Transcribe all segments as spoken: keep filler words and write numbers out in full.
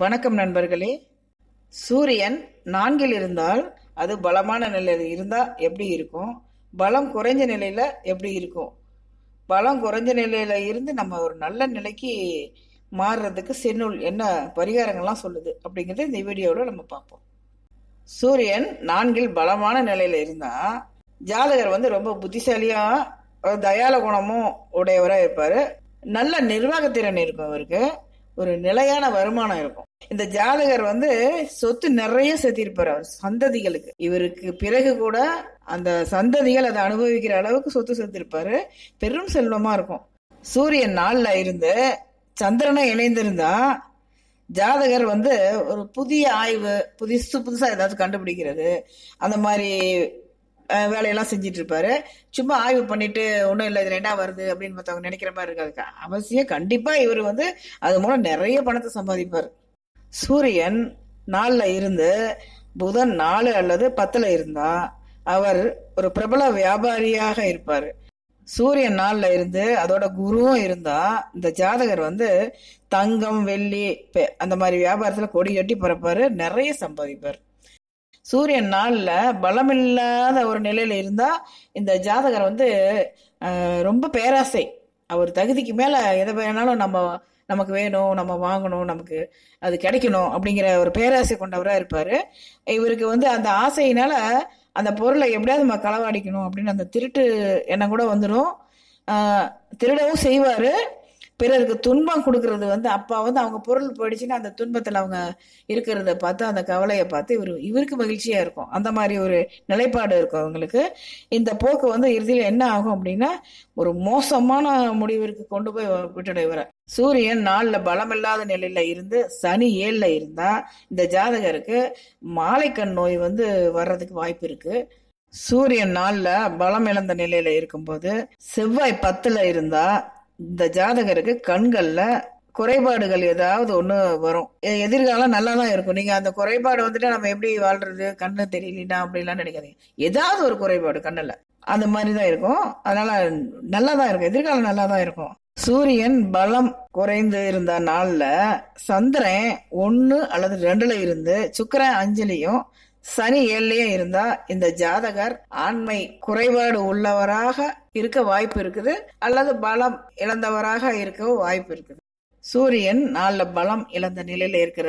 வணக்கம் நண்பர்களே. சூரியன் நான்கில் இருந்தால் அது பலமான நிலையில் இருந்தால் எப்படி இருக்கும், பலம் குறைஞ்ச நிலையில் எப்படி இருக்கும்? பலம் குறைஞ்ச நிலையில் இருந்து நம்ம ஒரு நல்ல நிலைக்கு மாறுறதுக்கு செந்நூல் என்ன பரிகாரங்கள்லாம் சொல்லுது அப்படிங்கிறது இந்த வீடியோவில் நம்ம பார்ப்போம். சூரியன் நான்கில் பலமான நிலையில் இருந்தால் ஜாதகர் வந்து ரொம்ப புத்திசாலியாக தயால குணமும் உடையவராக இருப்பார். நல்ல நிர்வாகத்திறன் இருக்கும், அவருக்கு ஒரு நிலையான வருமானம் இருக்கும். இந்த ஜாதகர் வந்து சொத்து நிறைய சேர்த்திருப்பார் அவர் சந்ததிகளுக்கு. இவருக்கு பிறகு கூட அந்த சந்ததிகள் அதை அனுபவிக்கிற அளவுக்கு சொத்து சேர்த்திருப்பாரு. பெரும் செல்வமா இருக்கும். சூரியன் நாள்ல இருந்து சந்திரனை இணைந்திருந்தா ஜாதகர் வந்து ஒரு புதிய ஆய்வு, புதுசு புதுசா ஏதாவது கண்டுபிடிக்கிறது, அந்த மாதிரி வேலையெல்லாம் செஞ்சுட்டு இருப்பாரு. சும்மா ஆய்வு பண்ணிட்டு ஒன்றும் இல்லை, இது ரெண்டா வருது அப்படின்னு மற்றவங்க நினைக்கிற மாதிரி இருக்காதுக்கா. அவசியம் கண்டிப்பா இவர் வந்து அது மூலம் நிறைய பணத்தை சம்பாதிப்பார். சூரியன் நாலுல இருந்து புதன் நாலு அல்லது பத்துல இருந்தா அவர் ஒரு பிரபல வியாபாரியாக இருப்பார். சூரியன் நாலுல இருந்து அதோட குருவும் இருந்தா இந்த ஜாதகர் வந்து தங்கம், வெள்ளி அந்த மாதிரி வியாபாரத்துல கொடி கட்டி பறப்பாரு, நிறைய சம்பாதிப்பார். சூரியன் நாள்ல பலமில்லாத ஒரு நிலையில இருந்தா இந்த ஜாதகர் வந்து ரொம்ப பேராசை. அவர் தகுதிக்கு மேல எதை வேணாலும் நம்ம நமக்கு வேணும், நம்ம வாங்கணும், நமக்கு அது கிடைக்கணும் அப்படிங்கிற ஒரு பேராசை கொண்டவரா இருப்பாரு. இவருக்கு வந்து அந்த ஆசையினால அந்த பொருளை எப்படியாவது நம்ம களவாடிக்கணும் அப்படின்னு அந்த திருட்டு எண்ணம் கூட வந்துடும். ஆஹ் திருடவும் செய்வாரு. பிறருக்கு துன்பம் கொடுக்கறது வந்து அப்பா வந்து அவங்க பொருள் போயிடுச்சுன்னா அந்த துன்பத்தில் அவங்க இருக்கிறத பார்த்து அந்த கவலையை பார்த்து இவர் இவருக்கு மகிழ்ச்சியாக இருக்கும். அந்த மாதிரி ஒரு நிலைப்பாடு இருக்கும் அவங்களுக்கு. இந்த போக்கு வந்து இறுதியில் என்ன ஆகும் அப்படின்னா ஒரு மோசமான முடிவிற்கு கொண்டு போய் விட்டுடைவர. சூரியன் நாளில் பலமில்லாத நிலையில இருந்து சனி ஏழில் இருந்தால் இந்த ஜாதகருக்கு மாலைக்கண் நோய் வந்து வர்றதுக்கு வாய்ப்பு இருக்கு. சூரியன் நாளில் பலம் இழந்த நிலையில இருக்கும்போது செவ்வாய் பத்துல இருந்தா இந்த ஜாதகருக்கு கண்கள்ல குறைபாடுகள் ஏதாவது ஒண்ணு வரும். எதிர்காலம் நல்லா தான் இருக்கும். நீங்க அந்த குறைபாடு வந்துட்டு நம்ம எப்படி வாழ்றது, கண்ணு தெரியலா அப்படின்லாம் நினைக்காதீங்க. ஏதாவது ஒரு குறைபாடு கண்ணுல அந்த மாதிரிதான் இருக்கும். அதனால நல்லாதான் இருக்கும், எதிர்காலம் நல்லாதான் இருக்கும். சூரியன் பலம் குறைந்து இருந்த நாள்ல சந்திரன் ஒன்னு அல்லது ரெண்டுல இருந்து சுக்கிரன் அஞ்சலியும் சனி ஏழுலயே இருந்தா இந்த ஜாதகர் ஆண்மை குறைபாடு உள்ளவராக இருக்க வாய்ப்பு இருக்குது, அல்லது பலம் இழந்தவராக இருக்க வாய்ப்பு இருக்குது. சூரியன் நாலுல பலம் இழந்த நிலையில இருக்கிற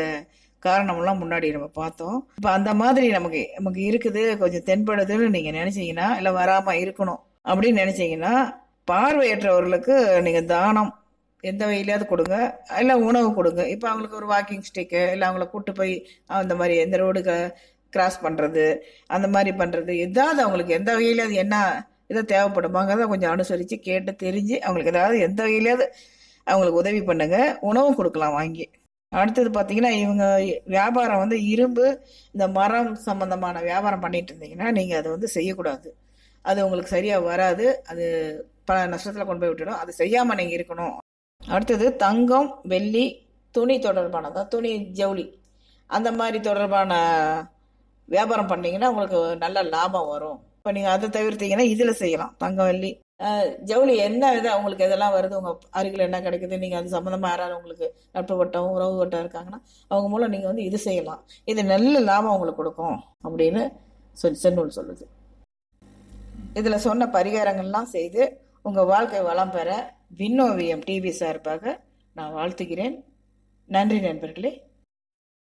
காரணம்லாம் முன்னாடி நம்ம பார்த்தோம். இப்ப அந்த மாதிரி நமக்கு நமக்கு இருக்குது, கொஞ்சம் தென்படுதுன்னு நீங்க நினைச்சீங்கன்னா, இல்ல வராம இருக்கணும் அப்படின்னு நினைச்சீங்கன்னா, பார்வையற்றவர்களுக்கு நீங்க தானம் எந்த வகையிலாவது கொடுங்க, இல்ல உணவு கொடுங்க. இப்ப அவங்களுக்கு ஒரு வாக்கிங் ஸ்டிக்கு, இல்ல அவங்கள கூட்டு போய் அந்த மாதிரி எந்த ரோடுக்கு கிராஸ் பண்றது, அந்த மாதிரி பண்றது, ஏதாவது அவங்களுக்கு எந்த வகையில அது என்ன இதை தேவைப்படுமாங்கிறத கொஞ்சம் அனுசரிச்சு கேட்டு தெரிஞ்சு அவங்களுக்கு ஏதாவது எந்த வகையிலாவது அவங்களுக்கு உதவி பண்ணுங்க. உணவும் கொடுக்கலாம் வாங்கி. அடுத்தது பார்த்தீங்கன்னா இவங்க வியாபாரம் வந்து இரும்பு, இந்த மரம் சம்பந்தமான வியாபாரம் பண்ணிட்டு இருந்தீங்கன்னா நீங்க அதை வந்து செய்யக்கூடாது. அது உங்களுக்கு சரியா வராது, அது பல நஷ்டத்துல கொண்டு போய் விட்டுடும். அது செய்யாம நீங்க இருக்கணும். அடுத்தது தங்கம், வெள்ளி, துணி தொடர்பானதான், துணி ஜவுளி அந்த மாதிரி தொடர்பான வியாபாரம் பண்ணீங்கன்னா உங்களுக்கு நல்ல லாபம் வரும். இப்போ நீங்கள் அதை தவிர்த்தீங்கன்னா இதில் செய்யலாம். தங்கம், வெள்ளி, ஜவுளி என்ன இது அவங்களுக்கு இதெல்லாம் வருது, உங்கள் அருகில் என்ன கிடைக்குது, நீங்கள் அது சம்மந்தமாக யாராவது உங்களுக்கு நட்பு வட்டம், உறவு வட்டம் இருக்காங்கன்னா அவங்க மூலம் நீங்கள் வந்து இது செய்யலாம். இது நல்ல லாபம் உங்களுக்கு கொடுக்கும் அப்படின்னு சொல்லி செந்நூல் சொல்லுது. இதில் சொன்ன பரிகாரங்கள்லாம் செய்து உங்கள் வாழ்க்கை வளம் பெற விண்ணோவியம் டிவி சார்பாக நான் வாழ்த்துகிறேன். நன்றி நண்பர்களே.